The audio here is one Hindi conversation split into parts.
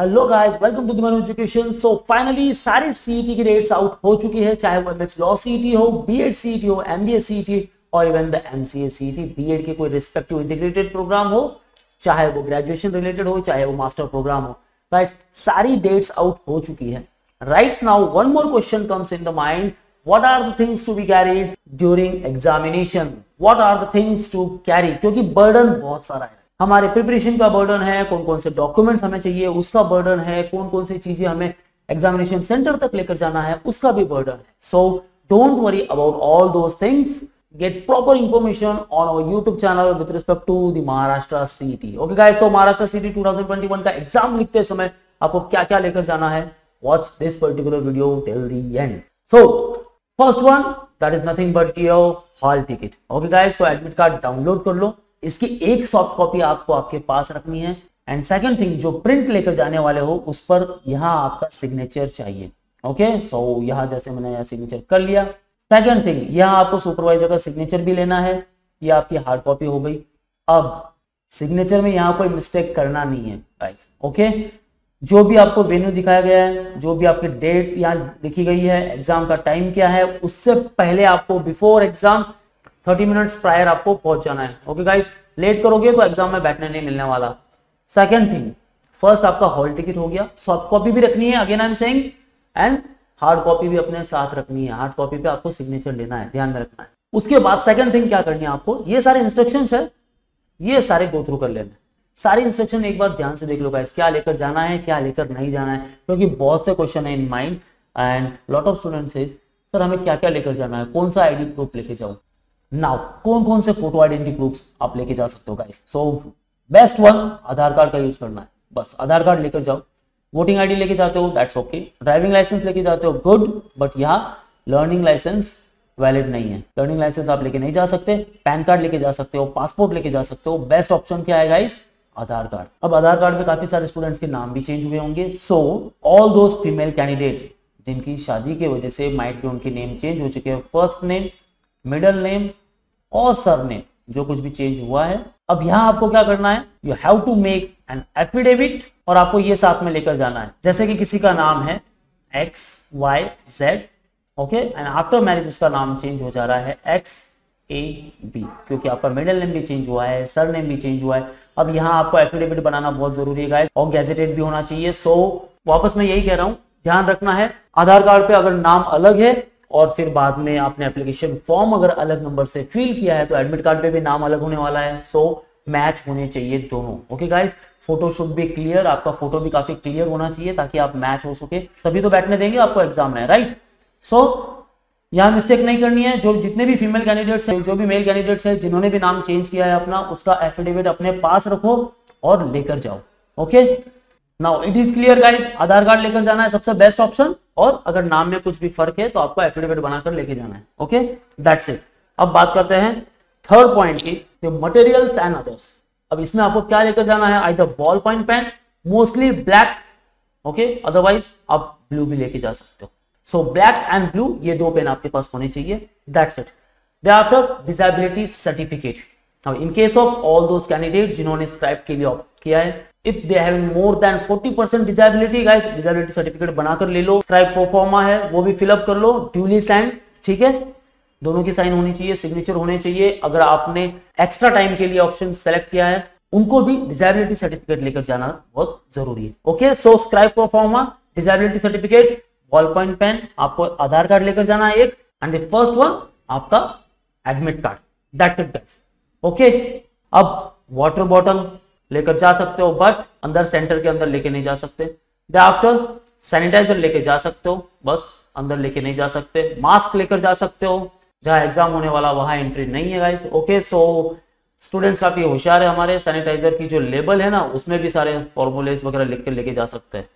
Hello guys, welcome to the मनोएव्र education. So finally सारे सीईटी की डेट्स आउट हो चुकी है, चाहे वो एमएच लॉ सीईटी हो, बीएड सीईटी हो, एमबीएसीईटी और इवन द एमसीएसीईटी, बीएड के कोई रिस्पेक्टिव इंटीग्रेटेड प्रोग्राम हो, चाहे वो ग्रेजुएशन रिलेटेड हो, चाहे वो मास्टर प्रोग्राम हो। गाइस सारी डेट्स आउट हो चुकी है। Right now one more question comes in the mind, what are the things to be carried during examination, what are the things to carry, क्योंकि बर्डन बहुत सारा है। हमारे प्रिपरेशन का बर्डन है, कौन कौन से डॉक्यूमेंट्स हमें चाहिए उसका बर्डन है, कौन कौन सी चीजें हमें एग्जामिनेशन सेंटर तक लेकर जाना है उसका भी बर्डन है। So don't worry about all those things, get proper information on our YouTube channel with respect to the Maharashtra CET. Okay guys, so Maharashtra CET 2021 का एग्जाम लिखते समय आपको क्या क्या लेकर जाना है, watch this particular video till the end. So first one that is nothing but your hall ticket. Okay guys, so admit card download कर लो, इसकी एक सॉफ्ट कॉपी आपको आपके पास रखनी है। एंड सेकंड थिंग, जो प्रिंट लेकर जाने वाले हो उस पर यहाँ आपका सिग्नेचर चाहिए। ओके, सो यहाँ जैसे मैंने सिग्नेचर कर लिया। सेकंड थिंग, यहाँ आपको सुपरवाइजर का सिग्नेचर भी लेना है। ये आपकी हार्ड कॉपी हो गई। अब सिग्नेचर में यहाँ कोई मिस्टेक करना नहीं है गाइस। ओके, जो भी आपको वेन्यू दिखाया गया है, जो भी आपकी डेट यहाँ लिखी गई है, एग्जाम का टाइम क्या है, उससे पहले आपको बिफोर एग्जाम 30 मिनट्स प्रायर आपको पहुंचाना है। ओके गाइस, लेट करोगे तो एग्जाम में बैठने नहीं मिलने वाला। सेकंड थिंग, फर्स्ट आपका हॉल टिकट हो गया, सॉफ्ट कॉपी भी रखनी है, again I am saying, and hard copy भी अपने साथ रखनी है। हार्ड कॉपी पे आपको सिग्नेचर लेना है, ध्यान में रखना है। उसके बाद सेकंड थिंग क्या करनी है आपको, ये सारे इंस्ट्रक्शंस है, ये सारे गो थ्रू कर लेना है। सारे इंस्ट्रक्शन एक बार ध्यान से देख लो गाइस, क्या लेकर जाना है क्या लेकर नहीं जाना है, क्योंकि बहुत से क्वेश्चन है in mind and lot of students is sir हमें क्या क्या लेकर जाना है, कौन सा आईडी प्रूफ लेके जाओ। नाउ कौन कौन से फोटो आइडेंटिटी प्रूफ्स आप लेके जा सकते हो guys. So best one Aadhaar card का यूज करना है, बस आधार कार्ड लेकर जाओ। वोटिंग आईडी लेके जाते हो दैट्स ओके, ड्राइविंग लाइसेंस लेके जाते हो गुड, बट यहाँ लर्निंग लाइसेंस वैलिड नहीं है, लर्निंग लाइसेंस आप लेके नहीं जा सकते। पैन कार्ड लेके जा सकते हो, पासपोर्ट लेके जा सकते हो। बेस्ट ऑप्शन क्या है गाइस, आधार कार्ड। अब आधार कार्ड में काफी सारे स्टूडेंट्स के नाम भी चेंज हुए होंगे। So all those female candidate जिनकी शादी की वजह से माइट भी उनके नेम चेंज हो चुके हैं, फर्स्ट नेम, मिडल नेम और सर नेम जो कुछ भी चेंज हुआ है। अब यहाँ आपको क्या करना है, you have to make an affidavit, और आपको ये साथ में लेकर जाना है। जैसे कि किसी का नाम है XYZ, okay, and after marriage उसका नाम चेंज हो जा रहा है XAB, क्योंकि आपका मिडल नेम भी चेंज हुआ है, सर नेम भी चेंज हुआ है। अब यहाँ आपको एफिडेविट बनाना बहुत जरूरी है गाइस, और गैजेटेड भी होना चाहिए। सो वापस मैं यही कह रहा हूँ, ध्यान रखना है, आधार कार्ड पे अगर नाम अलग है और फिर बाद में आपने एप्लीकेशन फॉर्म अगर अलग नंबर से फिल किया है तो एडमिट कार्ड पे भी नाम अलग होने वाला है। सो मैच होने चाहिए दोनों। Okay guys, photo should be clear, आपका फोटो भी काफी क्लियर होना चाहिए ताकि आप मैच हो सके, तभी तो बैठने देंगे आपको एग्जाम में, राइट। सो यहाँ मिस्टेक नहीं करनी है। जो जितने भी फीमेल कैंडिडेट्स हैं, जो भी मेल कैंडिडेट्स हैं, जिन्होंने भी नाम चेंज किया है अपना, उसका एफिडेविट अपने पास रखो और लेकर जाओ। Okay, now it is clear guys, Aadhaar card लेकर जाना है सबसे बेस्ट ऑप्शन, और अगर नाम में कुछ भी फर्क है तो आपको एफिडेविट बनाकर लेके जाना है। Okay, that's it. अब बात करते हैं थर्ड पॉइंट की, मटेरियल्स एंड अदर्स। अब इसमें आपको क्या लेकर जाना है, either ball point pen, mostly black, okay, otherwise आप ब्लू भी लेके जा सकते हो। सो ब्लैक एंड ब्लू ये दो पेन आपके पास होने चाहिए, that's it. Thereafter disability certificate, now in case of all those candidate जिन्होंने स्क्राइब के लिए ऑप्ट किया है, If they have more than 40% disability, guys, disability certificate बनाकर ले लो। Scribe pro forma है, वो भी fill up कर लो, duly signed, ठीक है, दोनों की साइन होनी चाहिए, सिग्नेचर होने चाहिए। अगर आपने एक्स्ट्रा टाइम के लिए ऑप्शन सेलेक्ट किया है, उनको भी डिसेबिलिटी सर्टिफिकेट लेकर जाना बहुत जरूरी है। Okay, so scribe pro forma, disability certificate, ball point pen, आपको आधार कार्ड लेकर जाना है एक, एंड द फर्स्ट वन आपका admit card, that's it guys. Okay, अब वाटर बॉटल लेकर जा सकते हो, बट अंदर सेंटर के अंदर लेके नहीं जा सकते। आफ्टर सैनिटाइजर लेके जा सकते हो, बस अंदर लेके नहीं जा सकते। मास्क लेकर जा सकते हो, जहां एग्जाम होने वाला वहां एंट्री नहीं है गाइस। ओके, सो स्टूडेंट्स काफी होशियार है हमारे, सैनिटाइजर की जो लेबल है ना उसमें भी सारे फॉर्मूलेस वगैरह लिख कर लेके जा सकते हैं।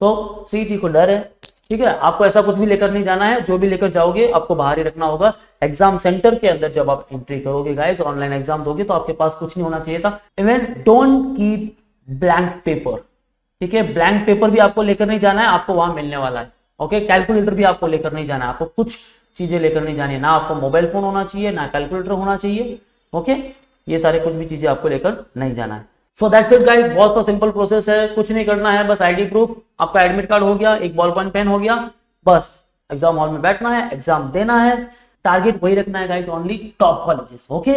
तो सीईटी को डर है, ठीक है, आपको ऐसा कुछ भी लेकर नहीं जाना है। जो भी लेकर जाओगे आपको बाहर ही रखना होगा। एग्जाम सेंटर के अंदर जब आप एंट्री करोगे गाइस, ऑनलाइन एग्जाम दोगे, तो आपके पास कुछ नहीं होना चाहिए था। Even don't keep blank paper, ठीक है, ब्लैंक पेपर भी आपको लेकर नहीं जाना है, आपको वहां मिलने वाला है। ओके, कैलकुलेटर भी आपको लेकर नहीं जाना है, आपको कुछ चीजें लेकर नहीं जानी है। ना आपको मोबाइल फोन होना चाहिए, ना कैलकुलेटर होना चाहिए। ओके, ये सारे कुछ भी चीजें आपको लेकर नहीं जाना है। सो दैट्स इट गाइस, बहुत सा सिंपल प्रोसेस है, कुछ नहीं करना है, बस आईडी प्रूफ, आपका एडमिट कार्ड हो गया, एक बॉल पॉइंट पेन हो गया, बस एग्जाम हॉल में बैठना है, एग्जाम देना है, टारगेट वही रखना है guys, only top colleges, okay,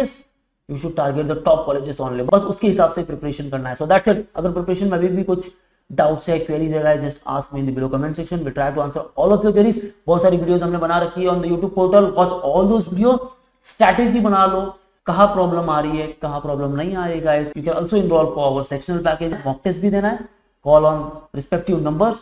you should target the top colleges only, बस उसके हिसाब से प्रिपरेशन करना है। सो दैट्स इट, अगर प्रिपरेशन में अभी भी कुछ डाउट्स है, क्वेरीज है guys, just ask me in the below comment section, we try to answer all of your queries. बहुत सारी वीडियोस हमने बना रखी है on the YouTube portal, watch all those video, strategy बना लो, कहाँ प्रॉब्लम आ रही है, कहाँ प्रॉब्लम नहीं आ रही guys. You can also enrol for our sectional package, mock test भी देना है, call on respective numbers,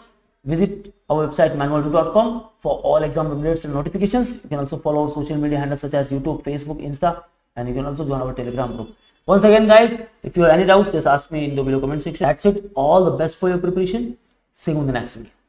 visit our website manoeuvreedu.com for all exam updates and notifications. You can also follow our social media handles such as YouTube, Facebook, Insta, and you can also join our Telegram group. Once again guys, if you have any doubts, just ask me in the below comment section. That's it, all the best for your preparation, see you in the next video.